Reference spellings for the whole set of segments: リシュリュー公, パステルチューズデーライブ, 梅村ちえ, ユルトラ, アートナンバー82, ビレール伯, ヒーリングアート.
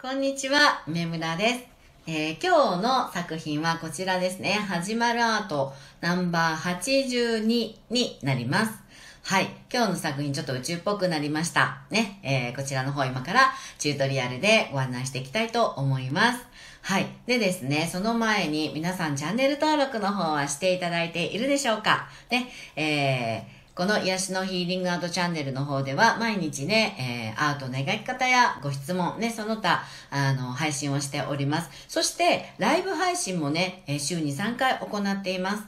こんにちは、梅村です、今日の作品はこちらですね。始まるアートナンバー82になります。はい。今日の作品ちょっと宇宙っぽくなりました。ね。こちらの方今からチュートリアルでご案内していきたいと思います。はい。でですね、その前に皆さんチャンネル登録の方はしていただいているでしょうか。ね。この癒しのヒーリングアートチャンネルの方では毎日ね、アートの描き方やご質問ね、その他、配信をしております。そして、ライブ配信もね、週に3回行っています。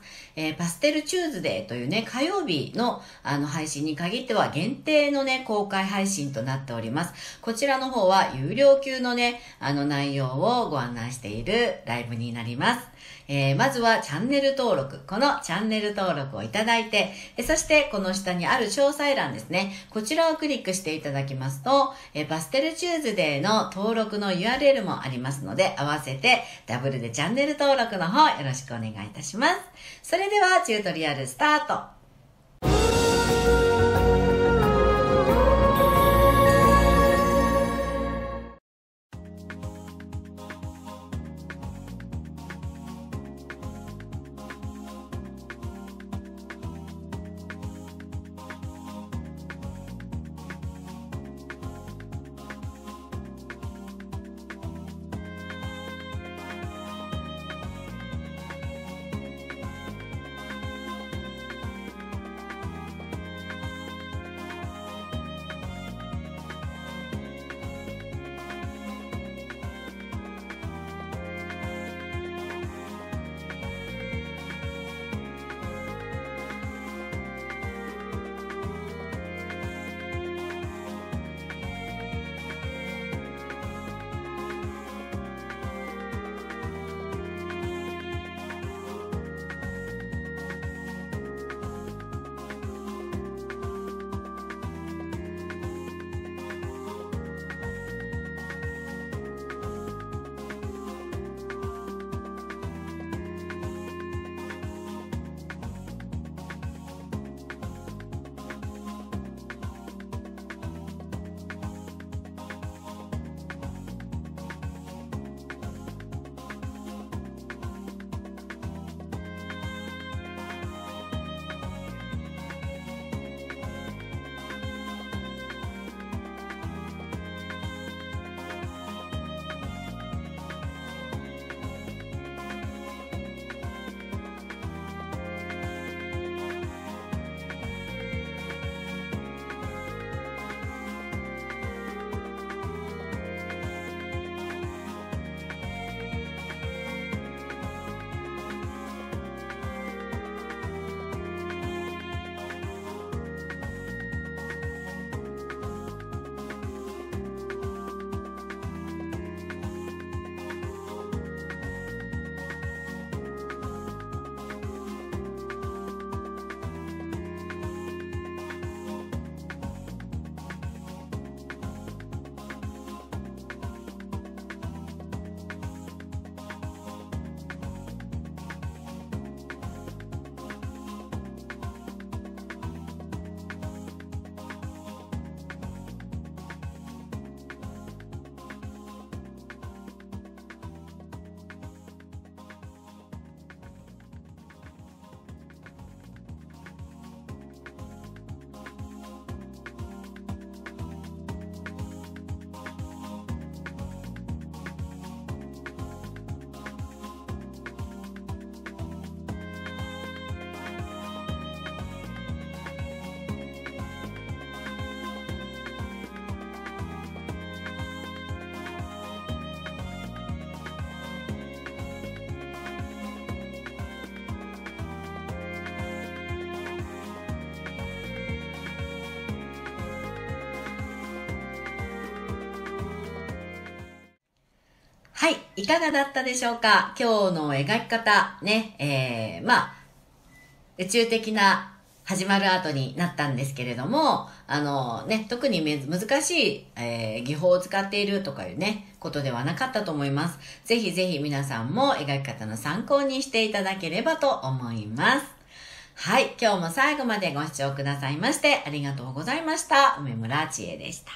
パステルチューズデーというね、火曜日の配信に限っては限定のね、公開配信となっております。こちらの方は有料級のね、内容をご案内しているライブになります。まずはチャンネル登録。このチャンネル登録をいただいて、そしてこの下にある詳細欄ですね。こちらをクリックしていただきますと、パステルチューズデーの登録の URL もありますので、合わせてダブルでチャンネル登録の方よろしくお願いいたします。それではチュートリアルスタート。はい。いかがだったでしょうか？今日の描き方、ね、宇宙的な始まるアートになったんですけれども、特に難しい、技法を使っているとかいうね、ことではなかったと思います。ぜひぜひ皆さんも描き方の参考にしていただければと思います。はい。今日も最後までご視聴くださいまして、ありがとうございました。梅村ちえでした。